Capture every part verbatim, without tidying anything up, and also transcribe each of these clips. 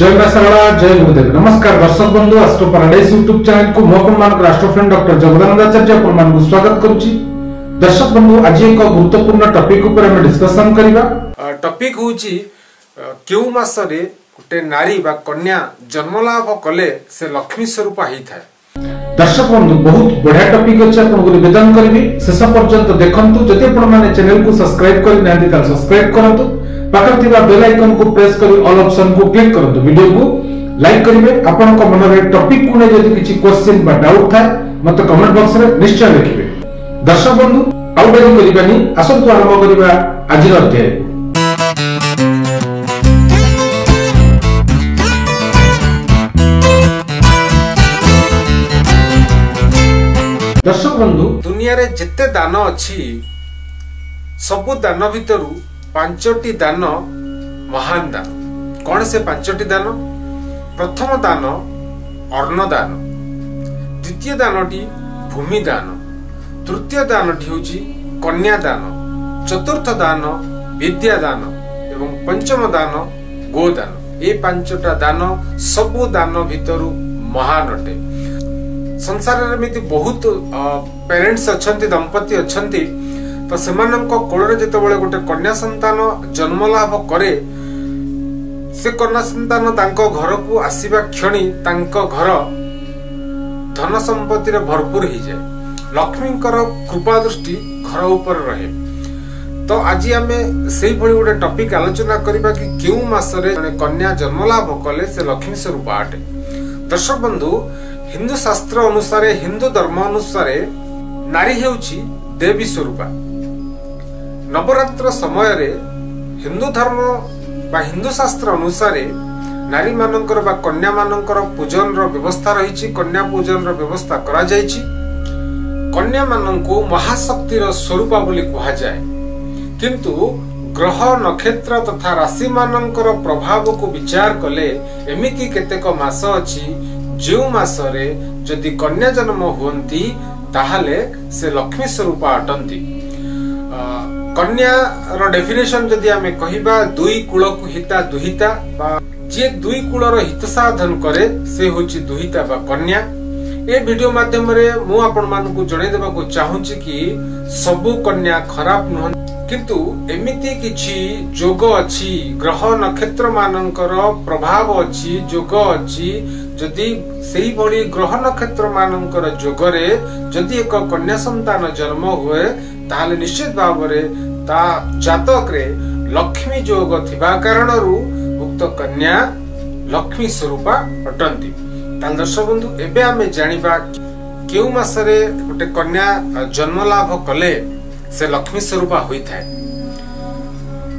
जय मां सारदा, जय गुरुदेव। नमस्कार दर्शक बंधु, एस्ट्रो पैराडाइज यूट्यूब चैनल को मोहनलाल एस्ट्रो फ्रेंड डॉ जगदानंद आचार्य को स्वागत करूची। दर्शक बंधु, आज एक गुरुत्वपूर्ण टॉपिक ऊपर हम डिस्कशन करिबा। टॉपिक होची केउ मास रे गुटे नारी बा कन्या जन्म लाभ कले से लक्ष्मी स्वरूप होई थाए। दर्शक बंधु, बहुत बढ़िया टॉपिक अछि, आपण को निवेदन करबी। शेष पर्यंत देखंतु। जति आपण माने चैनल को सब्सक्राइब करि नाहि त सब्सक्राइब करंतु। बेल आइकन को प्रेस करी ऑल ऑप्शन को क्लिक करंतु। वीडियो को लाइक करिवे। आपन को मन रे टॉपिक कोने जदी किछि क्वेश्चन बा डाउट था मत कमेंट बॉक्स रे निश्चय लिखिवे। दर्शक बंधु, आउ देरी करिबानी, आसंतु आरंभ करिवा आज रो अध्याय। दर्शक बंधु, दुनिया रे जत्ते दान अछि सब दान भितरु पांचटी दान महान दान। कौन से पांचटी दान? प्रथम दान अन्न दान, द्वितीय दानटी भूमि दान, तृतीय दानटी होची कन्या दान, चतुर्थ दान विद्या दान एवं पंचम दान गोदान। ये पांचटा दान सब दान भितरु महान अटे। संसार रे मिति बहुत पेरेंट्स अछंती, दंपति अछंती, तो सेमानन को कोलरे जते बळे गोटे कन्या संतान जन्म लाभ करे, से कन्या संतान तांको घर को आसीबा क्षणी तांको घर धन संपत्ति रे भरपूर ही जाय। लक्ष्मींकर कृपा दृष्टि घर ऊपर रहे। तो आज आमे सेही भळी गोटे टॉपिक आलोचना करिबा कि केउ मास रे कन्या जन्म लाभ कले से लक्ष्मी स्वरूप आटे। दर्शक बंधु, हिंदू शास्त्र अनुसार, हिंदू धर्म अनुसार नारी हेउची देवी स्वरूपा। नवरात्र समय रे हिंदू धर्म बा हिंदू शास्त्र अनुसार नारी मानंकर बा कन्या मानंकर पूजन रो व्यवस्था रही। कन्या पूजन रो व्यवस्था करा जाय छी। कन्या मानंको महाशक्ति रो स्वरूपा बोली कहा जाय। किंतु ग्रह नक्षत्र तथा राशि मानंकर प्रभाव को विचार कले एमिति केतेक मास अछि जेउ मास रे जदि कन्या जन्म होंती ताहले से लक्ष्मी स्वरूप अटंती। कन्या रो डेफिनेशन जदि आमे कहिबा, दुई कुल को हिता दुहिता, जे दुई कुल रो हित साधन करे से होची दुहिता बा कन्या। ए वीडियो माध्यम रे मु आपण मान को जणे देबा को चाहूची कि सब कन्या खराब न, किंतु एमिति किछि जोग अछि, ग्रह नक्षत्र मानंकर प्रभाव अछि, जोग अछि, जदि सेही भली ग्रह नक्षत्र मानंकर जोग रे जदि एक कन्या संतान जन्म होए ताले निश्चित भावरे ता जातक रे लक्ष्मी जोग थिबा कारण रु उक्त कन्या लक्ष्मी स्वरूपा अटंती। ताल दर्शक बंधु, एबे आमे जानिबा केउ मास रे गोटे कन्या जन्म लाभ कले से लक्ष्मी स्वरूप होई थाए।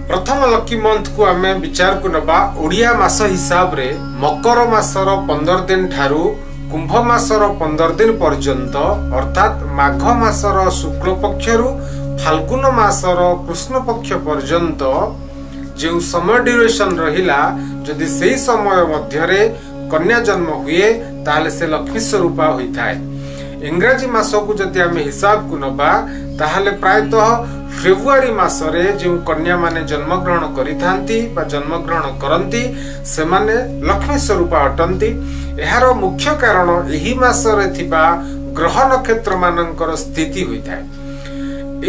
प्रथम लक्की मंथ को आमे विचार को नबा। ओडिया मास हिसाब रे मकर मासर पंदर दिन ठारू कुंभ मासर पंदर दिन पर्यंत, अर्थात माघ मासर शुक्ल पक्षरु फाल्गुन मासर कृष्ण पक्ष पर्यंत जे समय ड्यूरेशन रहिला, जदि सेही समय मध्य रे कन्या जन्म हुए ताले से लक्ष्मी स्वरूप होई थाए। इंग्रजी मास को जदि आमे हिसाब को नबा ताहले प्रायतः फेब्रुआरी मासरे जो कन्या माने जन्म ग्रहण करिथांती बा जन्म ग्रहण करंती से माने लक्ष्मी स्वरूप अटंती। एहारो मुख्य कारण एही मासरे थिबा ग्रह नक्षत्र मानंकर स्थिति होइथाए।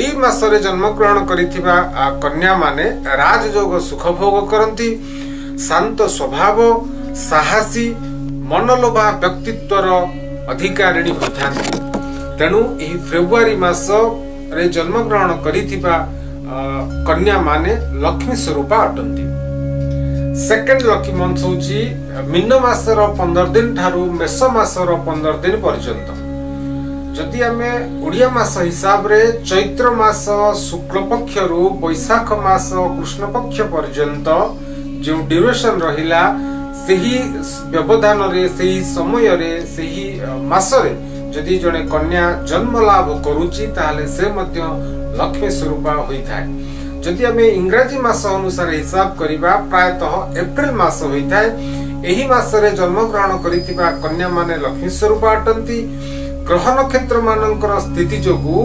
एही मासरे जन्म ग्रहण करिथिबा कन्या माने राजयोग सुख भोग करंती। शांत स्वभाव, साहसी, मनलोभा व्यक्तित्वर अधिकारिणी होइथांती। तेणु एही फेब्रुआरी मास रे जन्म ग्रहण करिथिबा कन्या माने लक्ष्मी स्वरूप अटंती। सेकेंड लकी मंथ होची मीन मासर पंदर दिन ठारू मेष मासर पंदर दिन पर्यंत। जदि आमे ओडिया मास हिसाब रे चैत्र मास शुक्ल पक्ष रु बैशाख मास कृष्ण पक्ष पर्यंत जो ड्यूरेशन रहिला, सेही व्यवधान रे, सेही समय रे, सेही मास रे जदि जने कन्या जन्म लाभ करूची ताले से मध्य लक्ष्मी स्वरूपा होई थाए। जदि हमें इंग्रजी मास अनुसार हिसाब करिबा प्रायतः अप्रैल मास होई थाए। एही मास रे जन्म ग्रहण करितिबा कन्या माने लक्ष्मी स्वरूपा अटंती। ग्रह नक्षत्र मानंकर स्थिति जोगु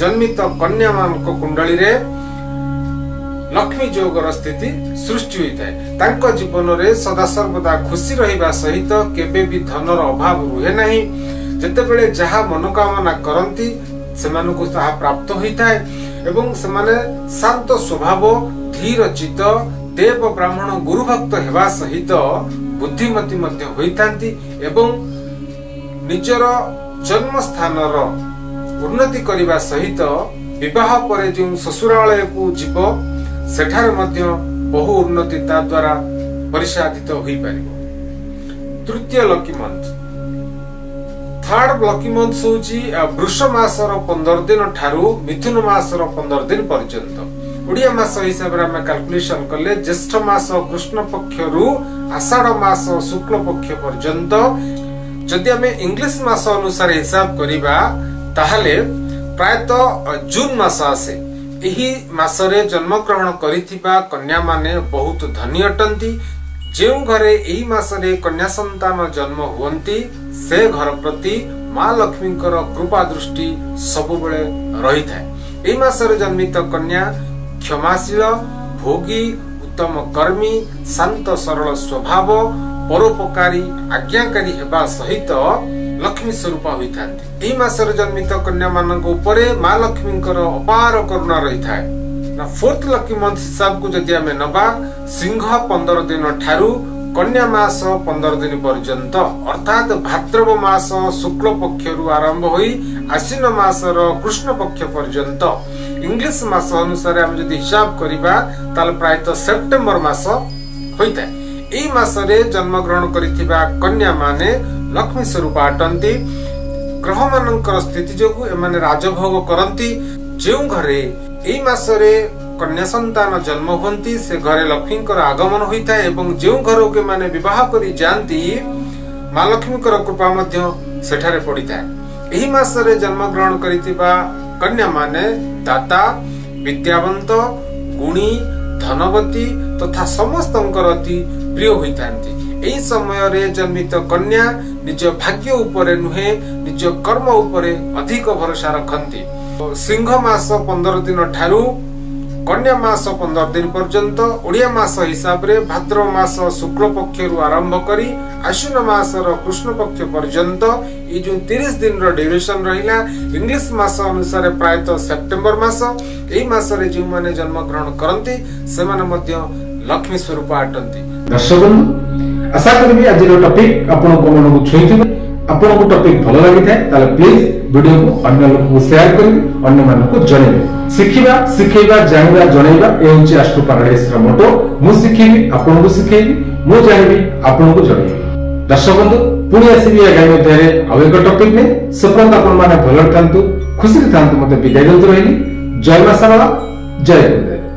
जन्मित कन्या मानक कुंडली रे लक्ष्मी जोग स्थिति सृष्टि होता है। जीवन में सदा सर्वदा खुशी रहिबा सहित केबे भी धनर अभाव रुहे नहीं। जते बेले जहा मनोकामना करंती सेमानकु ताहा प्राप्त होता है। शांत स्वभाव धीर चित्त देव ब्राह्मण गुरु भक्त हेबा सहित बुद्धिमती मध्य होइतांती एवं निजर जन्म स्थान उन्नति करने सहित विवाह पर जो ससुरालय को जीव सेठार बहु उन्नति द्वारा परिसाधित हो पार। तृतीय lucky month third lucky month हूँ वृष मासर पंदर दिन ठारू मिथुन मासर पंदर दिन पर्यंत ओडिया मास हिसाब से कैलकुलेशन कले ज्येष्ठ मास कृष्ण पक्ष रु आषाढ़ मास शुक्ल पक्ष पर्यंत जदि आम इंग्लीश मास अनुसार हिसाब करिबा ताहले प्रायतः जून मास आसे। यही मासरे जन्मग्रहण करिथिबा कन्या माने बहुत धनी अटंती। जे घरे यही मासरे कन्या संतान जन्म हुअंती से घर प्रति माँ लक्ष्मींकर कृपा दृष्टि सबुबेले रही थाए। यही मासरे जन्मित कन्या क्षमाशील भोगी उत्तम कर्मी शांत सरल स्वभाव परोपकारी आज्ञाकारी हेबा सहित लक्ष्मी स्वरूप होता है। मासर जन्मित कन्या मान माँ लक्ष्मी अपार करुणा रही था। फोर्थ लकी मंथ हिसाब को जदि आम नवा सिंह पंदर दिन ठारू कन्या मास पंदर दिन पर्यंत अर्थात भाद्रव मास शुक्ल पक्षरु आरंभ होई आश्विन मासर कृष्ण पक्ष पर्यंत इंग्लिश मास अनुसार आम जदि हिसाब करिबा ताल प्रायतः सेप्टेम्बर मास होता है। यही मासरे जन्मग्रहण करिथिबा कन्या माने लक्ष्मी स्वरूप अटंती। ग्रह मानकर स्थिति जोगु एमाने राजभोग करंती। जे घरे एई मासरे कन्या संतान जन्म होंती से घरे लक्ष्मींकर आगमन होता है एवं जे घर के माने विवाह करी जानती माँ लक्ष्मींकर कृपा मध्य सेठारे पड़िता है। एही मासरे जन्मग्रहण करिथिबा कन्या माने दाता विद्यावंत गुणी धनवती तथा समस्तंकर अति प्रिय होता है। एही समय रे जन्मित कन्या निज भाग्य उपरे नुहे निज कर्म उपरे अधिक भरोसा रखती। सिंह मास पंदर दिन ठारू कन्या मास पंदर दिन पर्यंत ओडिया मास हिसाब रे भाद्रव मास शुक्ल पक्ष रु आरंभ करी आश्विन मास कृष्ण पक्ष पर्यंत ये जो तीस दिन ड्यूरेशन रहिला इंग्लिश मास अनुसार प्रायतः सेप्टेम्बर मास। एही मास रे जो माने जन्म ग्रहण करंती से माने मध्य लक्ष्मी स्वरूप अटंती। दर्शक आशा करी आज टॉपिक आपन को मन को छुई थी। आपन को टॉपिक भल लगी था ताले प्लीज वीडियो को अन्य लोग को शेयर करिवे अन्य मान को जणेबे। सिखिबा सिखेबा जानिबा जणेबा ए होची एस्ट्रो पैराडाइज रा मोटो। मु सिखिबी आपन को सिखेबी मु जानिबी आपन को जणेबी। दर्शक बंधु पुणी आसीबी आगामी अध्याय आउ एक टॉपिक ने सपंत आपन माने भल थांतु खुशी थांतु मते विदाय दंतु रहिली। जय मासाला जय गुरुदेव।